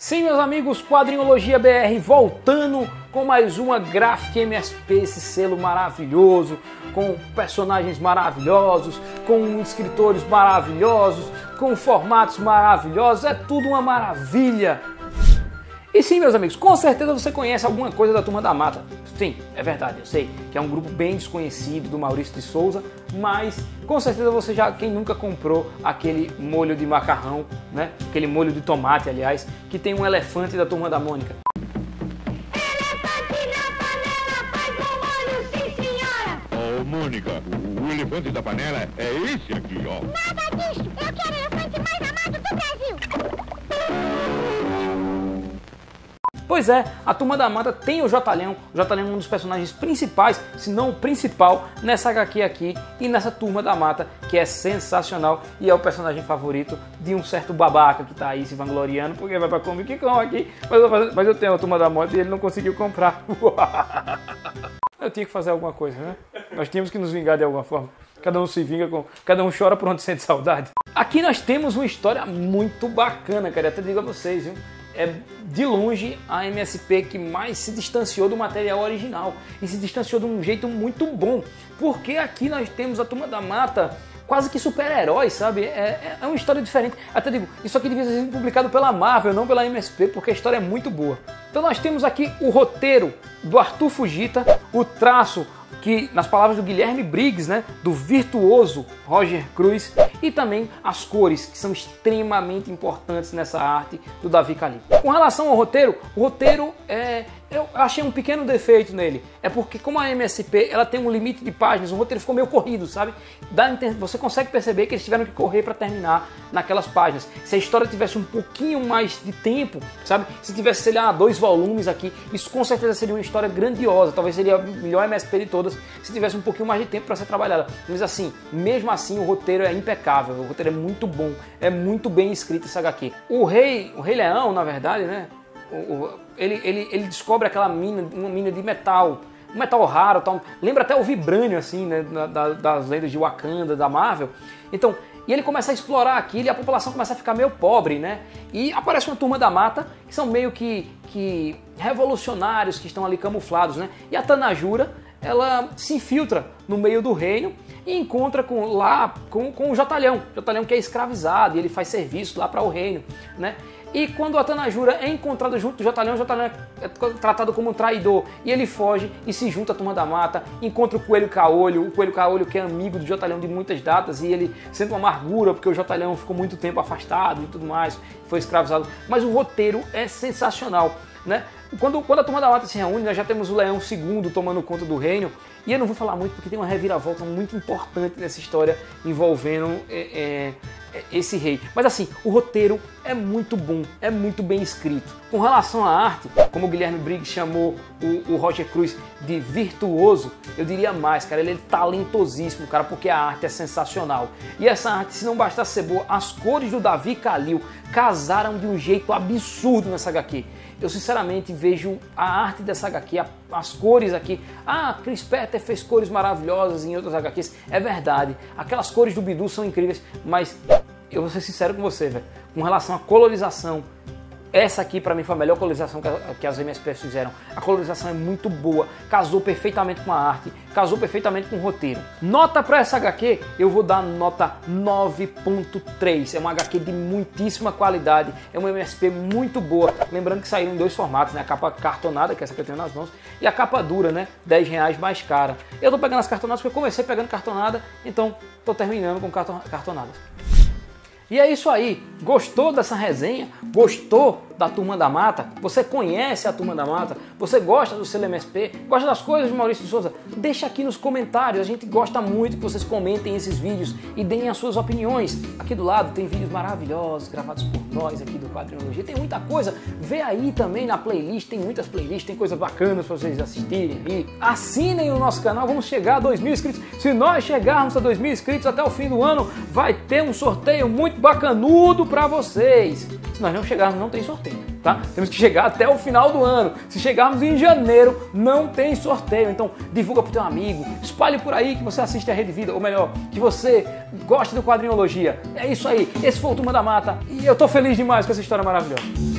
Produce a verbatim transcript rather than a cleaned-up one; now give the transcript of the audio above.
Sim, meus amigos, Quadrinhologia B R voltando com mais uma Graphic M S P, esse selo maravilhoso, com personagens maravilhosos, com escritores maravilhosos, com formatos maravilhosos, é tudo uma maravilha. E sim, meus amigos, com certeza você conhece alguma coisa da Turma da Mata. Sim, é verdade, eu sei que é um grupo bem desconhecido do Maurício de Souza, mas com certeza você já, quem nunca comprou aquele molho de macarrão, né? Aquele molho de tomate, aliás, que tem um elefante da Turma da Mônica. Elefante na panela faz um molho, sim senhora! Ô, Mônica, o elefante da panela é esse aqui, ó. Nada disso, eu quero o elefante mais amado do Brasil! Pois é, a Turma da Mata tem o Jotalhão. O Jotalhão é um dos personagens principais, se não o principal, nessa agá quê aqui e nessa Turma da Mata, que é sensacional e é o personagem favorito de um certo babaca que tá aí se vangloriando, porque vai pra Comic Con aqui, mas eu, mas eu tenho a Turma da Mata e ele não conseguiu comprar. Eu tinha que fazer alguma coisa, né? Nós tínhamos que nos vingar de alguma forma. Cada um se vinga, com, cada um chora por onde sente saudade. Aqui nós temos uma história muito bacana, cara, eu até digo a vocês, viu? É de longe a M S P que mais se distanciou do material original e se distanciou de um jeito muito bom, porque aqui nós temos a Turma da Mata quase que super-heróis, sabe? É, é uma história diferente. Até digo, isso aqui devia ser publicado pela Marvel, não pela M S P, porque a história é muito boa. Então nós temos aqui o roteiro do Arthur Fujita, o traço que, nas palavras do Guilherme Briggs, né, do virtuoso Roger Cruz, e também as cores, que são extremamente importantes nessa arte do Davi Cali. Com relação ao roteiro, o roteiro, é, eu achei um pequeno defeito nele. É porque, como a M S P ela tem um limite de páginas, o roteiro ficou meio corrido, sabe? Dá, você consegue perceber que eles tiveram que correr para terminar naquelas páginas. Se a história tivesse um pouquinho mais de tempo, sabe? Se tivesse, sei lá, dois volumes aqui, isso com certeza seria uma história grandiosa. Talvez seria a melhor M S P de todas, se tivesse um pouquinho mais de tempo para ser trabalhada. Mas assim, mesmo assim, o roteiro é impecável. O roteiro é muito bom, é muito bem escrito essa agá quê. O rei, o rei Leão, na verdade, né? O, o, ele, ele, ele descobre aquela mina, uma mina de metal, um metal raro, tal. Lembra até o Vibrânio, assim, né? Da, das lendas de Wakanda, da Marvel. Então, e ele começa a explorar aquilo e a população começa a ficar meio pobre, né? E aparece uma Turma da Mata que são meio que, que revolucionários que estão ali camuflados, né? E a Tanajura, ela se infiltra no meio do reino e encontra com, lá com, com o Jotalhão. O Jotalhão que é escravizado e ele faz serviço lá para o reino, né? E quando a Atanajura é encontrada junto do Jotalhão, o Jotalhão é tratado como um traidor e ele foge e se junta à Turma da Mata, encontra o Coelho Caolho, o Coelho Caolho que é amigo do Jotalhão de muitas datas e ele sente uma amargura porque o Jotalhão ficou muito tempo afastado e tudo mais, foi escravizado. Mas o roteiro é sensacional, né? Quando, quando a Turma da Mata se reúne, nós já temos o Leão Segundo tomando conta do reino. E eu não vou falar muito porque tem uma reviravolta muito importante nessa história envolvendo é, é, esse rei. Mas assim, o roteiro é muito bom, é muito bem escrito. Com relação à arte, como o Guilherme Briggs chamou o, o Roger Cruz de virtuoso, eu diria mais, cara, ele é talentosíssimo, cara, porque a arte é sensacional. E essa arte, se não bastasse ser boa, as cores do Davi Kalil casaram de um jeito absurdo nessa agá quê. Eu sinceramente vejo a arte dessa agá quê, as cores aqui. Ah, Chris Petter fez cores maravilhosas em outras agá quês. É verdade, aquelas cores do Bidu são incríveis, mas eu vou ser sincero com você, velho. Com relação à colorização, essa aqui pra mim foi a melhor colorização que as M S Ps fizeram. A colorização é muito boa, casou perfeitamente com a arte, casou perfeitamente com o roteiro. Nota pra essa agá quê, eu vou dar nota nove ponto três. É uma agá quê de muitíssima qualidade, é uma M S P muito boa. Lembrando que saiu em dois formatos, né? A capa cartonada, que é essa que eu tenho nas mãos, e a capa dura, né? dez reais mais cara. Eu tô pegando as cartonadas porque eu comecei pegando cartonada, então tô terminando com carton cartonadas. E é isso aí, gostou dessa resenha? Gostou da Turma da Mata, você conhece a Turma da Mata, você gosta do C L M S P, gosta das coisas de Maurício de Souza, deixa aqui nos comentários, a gente gosta muito que vocês comentem esses vídeos e deem as suas opiniões. Aqui do lado tem vídeos maravilhosos gravados por nós aqui do Quadrinhologia, tem muita coisa, vê aí também na playlist, tem muitas playlists, tem coisas bacanas para vocês assistirem aí. Assinem o nosso canal, vamos chegar a dois mil inscritos, se nós chegarmos a dois mil inscritos até o fim do ano, vai ter um sorteio muito bacanudo para vocês. Se nós não chegarmos, não tem sorteio, tá? Temos que chegar até o final do ano. Se chegarmos em janeiro, não tem sorteio. Então, divulga pro teu amigo, espalhe por aí que você assiste a Rede Vida, ou melhor, que você gosta do Quadrinhologia. É isso aí, esse foi o Turma da Mata e eu tô feliz demais com essa história maravilhosa.